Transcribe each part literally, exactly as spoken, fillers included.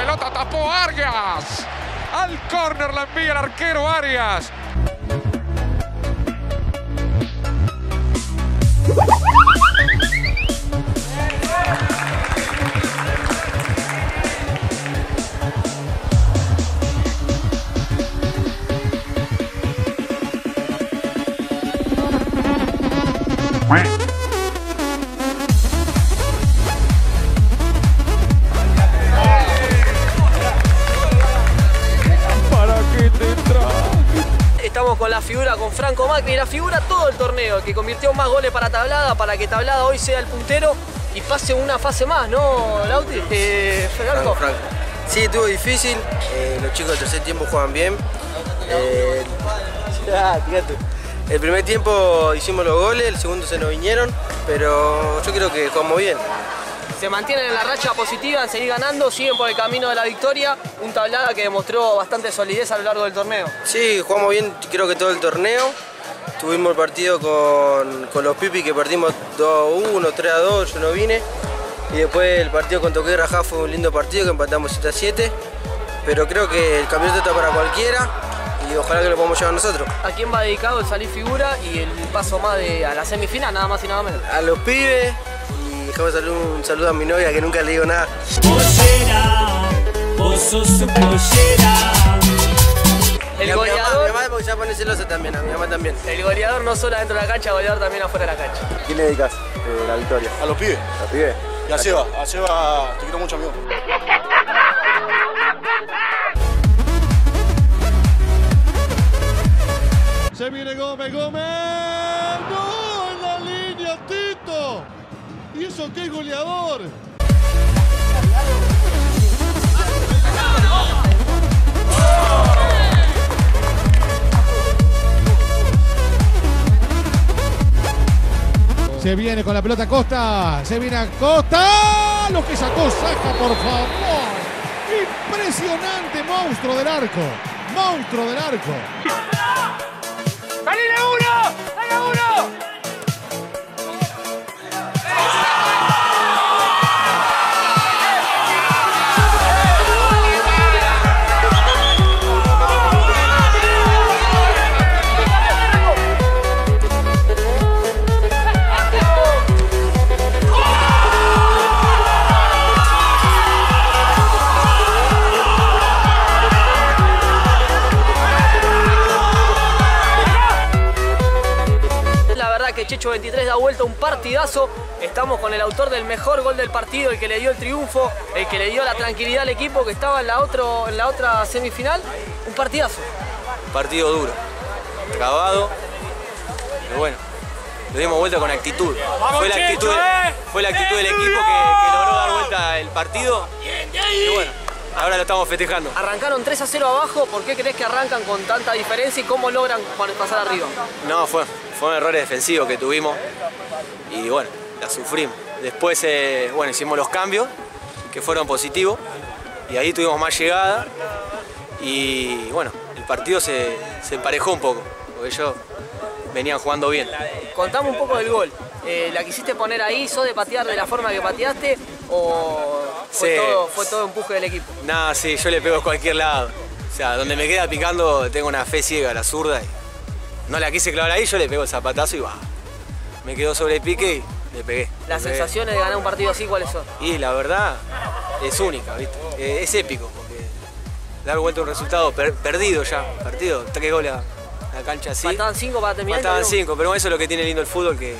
pelota tapó Arias. Al córner la envía el arquero Arias. Estamos con la figura, con Franco Macri, la figura todo el torneo, que convirtió más goles para Tablada, para que Tablada hoy sea el puntero y pase una fase más, ¿no, Lauti? Eh, Franco. Franco, Franco. Sí, estuvo difícil, eh, los chicos del tercer tiempo juegan bien. Eh, el primer tiempo hicimos los goles, el segundo se nos vinieron, pero yo creo que jugamos bien. Se mantienen en la racha positiva, en seguir ganando, siguen por el camino de la victoria. Un Tablada que demostró bastante solidez a lo largo del torneo. Sí, jugamos bien creo que todo el torneo. Tuvimos el partido con, con los Pipi que perdimos dos a uno, tres a dos, yo no vine. Y después el partido con Toquegraja fue un lindo partido que empatamos siete a siete. Pero creo que el campeonato está para cualquiera y ojalá que lo podamos llevar nosotros. ¿A quién va dedicado el salir figura y el paso más de, a la semifinal, nada más y nada menos? A los pibes. Dejame saludo, un saludo a mi novia que nunca le digo nada. El goleador. Mi mamá, porque ya pone celosa también, a mi mamá también. El goleador no solo dentro de la cancha, el goleador también afuera de la cancha. ¿Quién le dedicas eh, la victoria? A los pibes. A los pibes. Y a, a Seba, a Seba te quiero mucho, amigo. Se viene Gómez, Gómez. ¡No! En la línea, Tito. ¿Y eso qué, goleador? Se viene con la pelota Costa, se viene a Costa, lo que sacó, saca por favor. Impresionante, monstruo del arco, monstruo del arco. ¡Salile uno! ¡Salile uno! Que Chicho veintitrés da vuelta un partidazo. Estamos con el autor del mejor gol del partido, el que le dio el triunfo, el que le dio la tranquilidad al equipo que estaba en la, otro, en la otra semifinal. Un partidazo. Partido duro, acabado, pero bueno, lo dimos vuelta con actitud. Fue la actitud, fue la actitud del equipo que, que logró dar vuelta el partido y bueno, ahora lo estamos festejando. Arrancaron tres a cero abajo, ¿por qué crees que arrancan con tanta diferencia y cómo logran pasar arriba? No, fue... Fueron errores defensivos que tuvimos y bueno, la sufrimos. Después, eh, bueno, hicimos los cambios que fueron positivos y ahí tuvimos más llegada y bueno, el partido se, se emparejó un poco porque ellos venían jugando bien. Contame un poco del gol. Eh, ¿La quisiste poner ahí? ¿Sos de patear de la forma que pateaste o fue, sí, todo, fue todo empuje del equipo? Nada, sí, yo le pego a cualquier lado. O sea, donde me queda picando tengo una fe ciega, la zurda. Y no la quise clavar ahí, yo le pego el zapatazo y va. Me quedó sobre el pique y le pegué. ¿Las le pegué. sensaciones de ganar un partido así cuáles son? Y la verdad, es única, ¿viste? Es épico, porque dar vuelta un resultado per perdido ya, partido, tres goles a la cancha así. Faltaban cinco para terminar. Faltaban cinco, pero eso es lo que tiene lindo el fútbol, que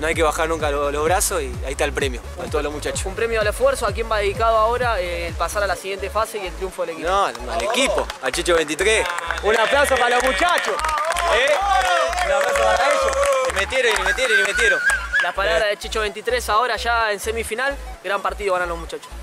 no hay que bajar nunca los, los brazos y ahí está el premio, a todos los muchachos. Un premio al esfuerzo, ¿a quién va dedicado ahora eh, el pasar a la siguiente fase y el triunfo del equipo? No, al equipo, al Chicho veintitrés. Un aplauso para los muchachos. ¿Eh? Un abrazo para ellos. Y metieron, y metieron, y metieron. Las palabras de Chicho veintitrés ahora ya en semifinal. Gran partido ganan los muchachos.